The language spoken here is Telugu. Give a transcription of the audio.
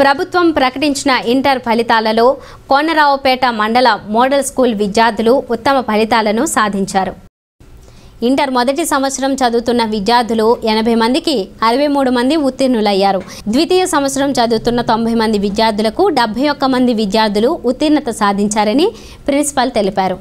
ప్రభుత్వం ప్రకటించిన ఇంటర్ ఫలితాలలో కోనరావుపేట మండల మోడల్ స్కూల్ విద్యార్థులు ఉత్తమ ఫలితాలను సాధించారు. ఇంటర్ మొదటి సంవత్సరం చదువుతున్న విద్యార్థులు 80 మందికి 63 మంది ఉత్తీర్ణులయ్యారు. ద్వితీయ సంవత్సరం చదువుతున్న 90 మంది విద్యార్థులకు 71 మంది విద్యార్థులు ఉత్తీర్ణత సాధించారని ప్రిన్సిపాల్ తెలిపారు.